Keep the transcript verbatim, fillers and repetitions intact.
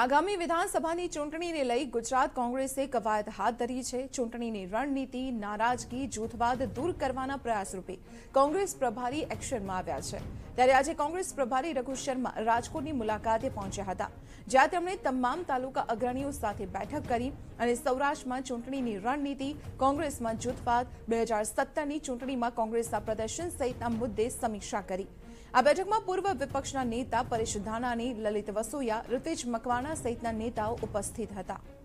આગામી વિધાનસભાની ચૂંટણીને લઈ ગુજરાત કોંગ્રેસે કવાયત હાથ ધરી છે। ચૂંટણીની રણનીતિ નારાજગી જૂથવાદ દૂર કરવાના પ્રયાસ રૂપે કોંગ્રેસ પ્રભારી એક્શનમાં આવ્યા છે। ત્યારે આજે કોંગ્રેસ પ્રભારી રઘુ શર્મા રાજકોટની મુલાકાતે પહોંચ્યા હતા, જ્યાં તેમણે તમામ તાલુકા અગ્રણીઓ સાથે બેઠક કરી અને સૌરાષ્ટ્રમાં ચૂંટણીની રણનીતિ, કોંગ્રેસમાં જૂથવાદ, બે હજાર સત્તરની ચૂંટણીમાં કોંગ્રેસના પ્રદર્શન સહિતના મુદ્દે સમીક્ષા કરી। આ બેઠકમાં પૂર્વ વિપક્ષના નેતા પરેશ ધાનાની, લલિત વસોયા, ઋતીશ મકવાણા સહિતના નેતાઓ ઉપસ્થિત હતા।